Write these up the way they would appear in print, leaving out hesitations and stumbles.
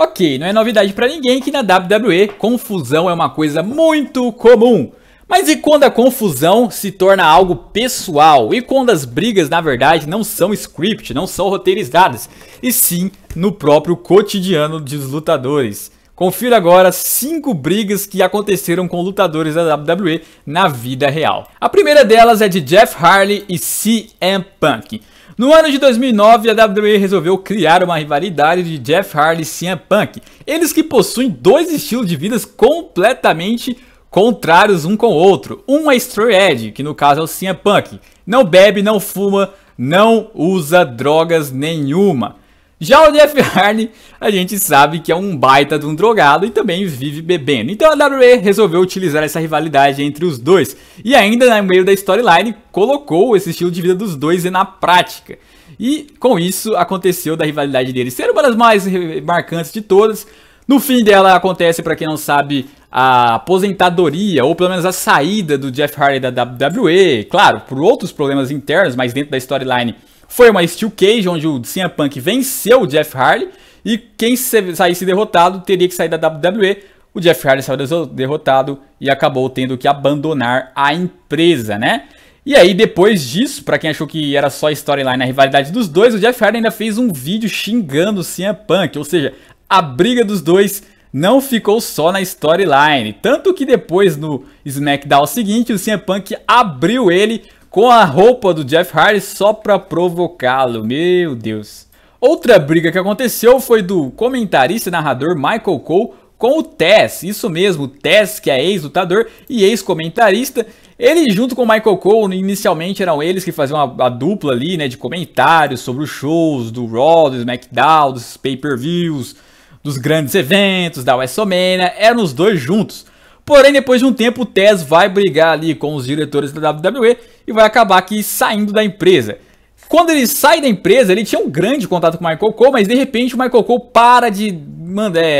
Ok, não é novidade pra ninguém que na WWE confusão é uma coisa muito comum. Mas e quando a confusão se torna algo pessoal? E quando as brigas, na verdade, não são script, não são roteirizadas, e sim no próprio cotidiano dos lutadores? Confira agora 5 brigas que aconteceram com lutadores da WWE na vida real. A primeira delas é de Jeff Hardy e CM Punk. No ano de 2009, a WWE resolveu criar uma rivalidade de Jeff Hardy e CM Punk. Eles que possuem 2 estilos de vidas completamente contrários um com o outro. Um é Straight Edge, que no caso é o CM Punk. Não bebe, não fuma, não usa drogas nenhuma. Já o Jeff Hardy, a gente sabe que é um baita de um drogado e também vive bebendo. Então a WWE resolveu utilizar essa rivalidade entre os dois. E ainda no meio da storyline, colocou esse estilo de vida dos dois na prática. E com isso aconteceu da rivalidade deles ser uma das mais marcantes de todas. No fim dela acontece, para quem não sabe, a aposentadoria, ou pelo menos a saída do Jeff Hardy da WWE. Claro, por outros problemas internos, mas dentro da storyline foi uma Steel Cage, onde o CM Punk venceu o Jeff Hardy. E quem saísse derrotado teria que sair da WWE. O Jeff Hardy saiu derrotado e acabou tendo que abandonar a empresa, né? E aí, depois disso, pra quem achou que era só storyline na rivalidade dos dois, o Jeff Hardy ainda fez um vídeo xingando o CM Punk, ou seja, a briga dos dois não ficou só na storyline. Tanto que depois, no SmackDown seguinte, o CM Punk abriu ele com a roupa do Jeff Hardy só pra provocá-lo. Meu Deus. Outra briga que aconteceu foi do comentarista e narrador Michael Cole com o Tess. Isso mesmo, o Tess, que é ex-lutador e ex-comentarista. Ele junto com o Michael Cole, inicialmente eram eles que faziam a dupla ali, né, de comentários sobre os shows do Raw, do SmackDown, dos pay-per-views, dos grandes eventos, da WrestleMania. Eram os dois juntos. Porém, depois de um tempo, o Tess vai brigar ali com os diretores da WWE e vai acabar aqui saindo da empresa. Quando ele sai da empresa, ele tinha um grande contato com o Michael Cole, mas de repente o Michael Cole para de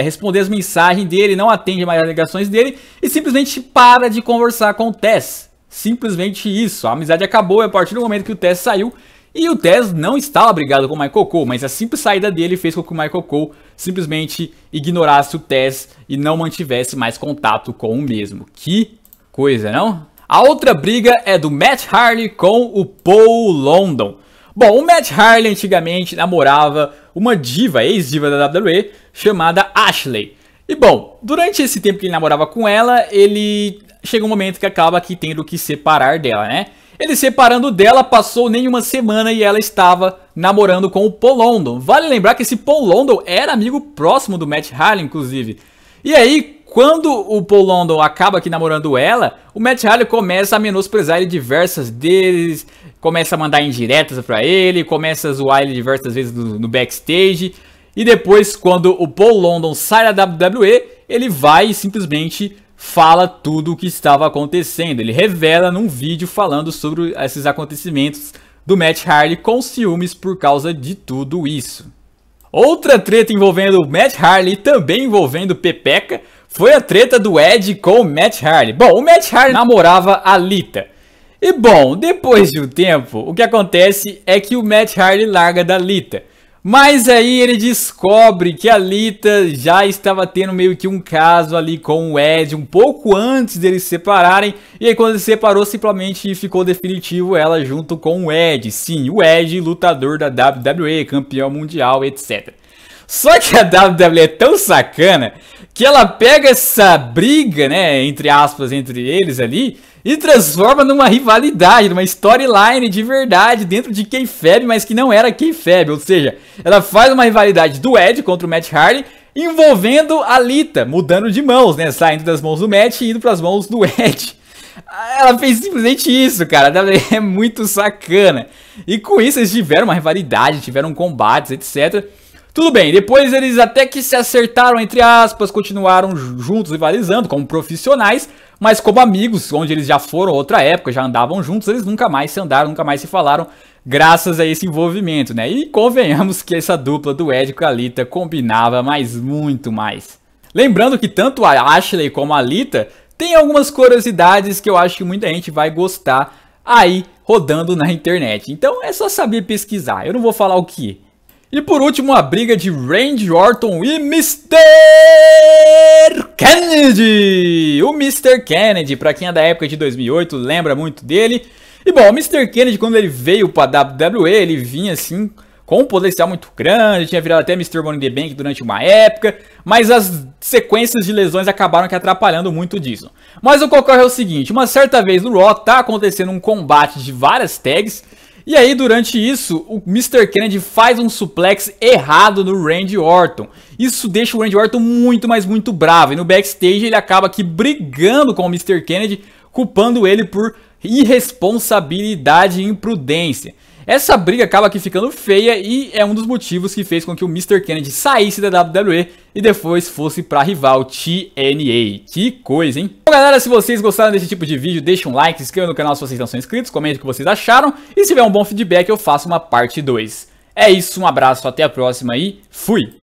responder as mensagens dele, não atende mais as ligações dele e simplesmente para de conversar com o Tess. Simplesmente isso. A amizade acabou a partir do momento que o Tess saiu. E o Tess não estava brigado com o Michael Cole, mas a simples saída dele fez com que o Michael Cole simplesmente ignorasse o Tess e não mantivesse mais contato com o mesmo. Que coisa, não? A outra briga é do Matt Hardy com o Paul London. Bom, o Matt Hardy antigamente namorava uma diva, ex-diva da WWE, chamada Ashley. E bom, durante esse tempo que ele namorava com ela, ele chega um momento que acaba aqui tendo que separar dela, né? Ele separando dela, passou nem uma semana e ela estava namorando com o Paul London. Vale lembrar que esse Paul London era amigo próximo do Matt Hardy, inclusive. E aí, quando o Paul London acaba aqui namorando ela, o Matt Hardy começa a menosprezar ele diversas vezes, começa a mandar indiretas pra ele, começa a zoar ele diversas vezes no backstage. E depois, quando o Paul London sai da WWE, ele vai e simplesmente fala tudo o que estava acontecendo. Ele revela num vídeo falando sobre esses acontecimentos do Matt Hardy com ciúmes por causa de tudo isso. Outra treta envolvendo o Matt Hardy e também envolvendo Pepeca foi a treta do Edge com o Matt Hardy. Bom, o Matt Hardy namorava a Lita. E bom, depois de um tempo, o que acontece é que o Matt Hardy larga da Lita. Mas aí ele descobre que a Lita já estava tendo meio que um caso ali com o Edge um pouco antes deles se separarem. E aí quando ele se separou, simplesmente ficou definitivo ela junto com o Edge. Sim, o Edge, lutador da WWE, campeão mundial, etc. Só que a WWE é tão sacana que ela pega essa briga, né, entre aspas, entre eles ali, e transforma numa rivalidade, numa storyline de verdade dentro de Kayfabe, mas que não era Kayfabe. Ou seja, ela faz uma rivalidade do Edge contra o Matt Hardy, envolvendo a Lita, mudando de mãos, né, saindo das mãos do Matt e indo para as mãos do Edge. Ela fez simplesmente isso, cara. A WWE é muito sacana. E com isso eles tiveram uma rivalidade, tiveram combates, etc. Tudo bem, depois eles até que se acertaram, entre aspas, continuaram juntos rivalizando como profissionais, mas como amigos, onde eles já foram outra época, já andavam juntos, eles nunca mais se andaram, nunca mais se falaram, graças a esse envolvimento, né? E convenhamos que essa dupla do Edge com a Lita combinava mais, muito mais. Lembrando que tanto a Ashley como a Lita tem algumas curiosidades que eu acho que muita gente vai gostar aí rodando na internet. Então é só saber pesquisar, eu não vou falar o que. E por último, a briga de Randy Orton e Mr. Kennedy. O Mr. Kennedy, pra quem é da época de 2008, lembra muito dele. E bom, o Mr. Kennedy, quando ele veio pra WWE, ele vinha assim com um potencial muito grande, tinha virado até Mr. Money in the Bank durante uma época, mas as sequências de lesões acabaram que atrapalhando muito disso. Mas o que ocorre é o seguinte, uma certa vez no Raw tá acontecendo um combate de várias tags, e aí durante isso o Mr. Kennedy faz um suplex errado no Randy Orton. Isso deixa o Randy Orton muito, mas muito bravo. E no backstage ele acaba aqui brigando com o Mr. Kennedy, culpando ele por irresponsabilidade e imprudência. Essa briga acaba aqui ficando feia e é um dos motivos que fez com que o Mr. Kennedy saísse da WWE e depois fosse pra rival TNA. Que coisa, hein? Bom, galera, se vocês gostaram desse tipo de vídeo, deixa um like, se inscreva no canal se vocês não são inscritos, comente o que vocês acharam e se tiver um bom feedback eu faço uma parte 2. É isso, um abraço, até a próxima e fui!